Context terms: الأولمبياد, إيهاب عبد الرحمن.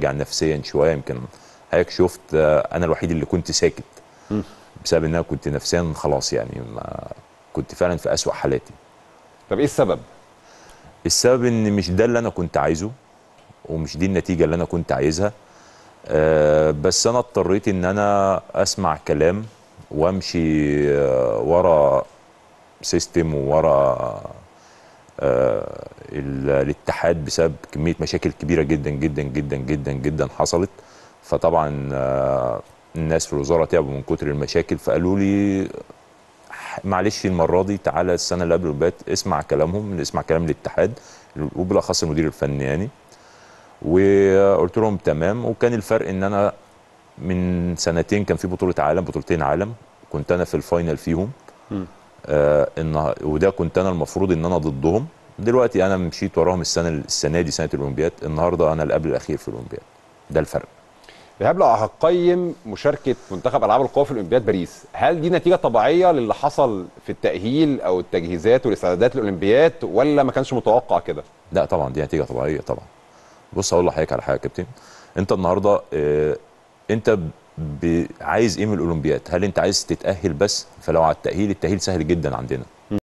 ترجع نفسيا شويه. يمكن حضرتك شفت انا الوحيد اللي كنت ساكت بسبب ان انا كنت نفسيا خلاص يعني كنت فعلا في اسوأ حالاتي. طب ايه السبب؟ السبب ان مش ده اللي انا كنت عايزه ومش دي النتيجه اللي انا كنت عايزها، بس انا اضطريت ان انا اسمع كلام وامشي ورا سيستم وورا الاتحاد بسبب كميه مشاكل كبيره جدا جدا جدا جدا جدا حصلت. فطبعا الناس في الوزاره تعبوا من كتر المشاكل، فقالوا لي معلش المره دي تعالى السنه اللي قبل اللي فاتت اسمع كلامهم، اسمع كلام الاتحاد وبالاخص المدير الفني يعني. وقلت لهم تمام. وكان الفرق ان انا من سنتين كان في بطوله عالم، بطولتين عالم كنت انا في الفاينل فيهم وده كنت انا المفروض ان انا ضدهم. دلوقتي انا مشيت وراهم السنه دي سنه الاولمبياد، النهارده انا اللي قبل الاخير في الاولمبياد. ده الفرق. ايهاب، لو هتقيم مشاركه منتخب العاب القوى في الاولمبياد باريس، هل دي نتيجه طبيعيه للي حصل في التاهيل او التجهيزات والاستعدادات للاولمبياد ولا ما كانش متوقع كده؟ لا طبعا دي نتيجه طبيعيه طبعا. بص هقول لحضرتك على حاجه يا كابتن، انت النهارده انت عايز ايه من الاولمبياد؟ هل انت عايز تتاهل بس؟ فلو على التاهيل، التاهيل سهل جدا عندنا.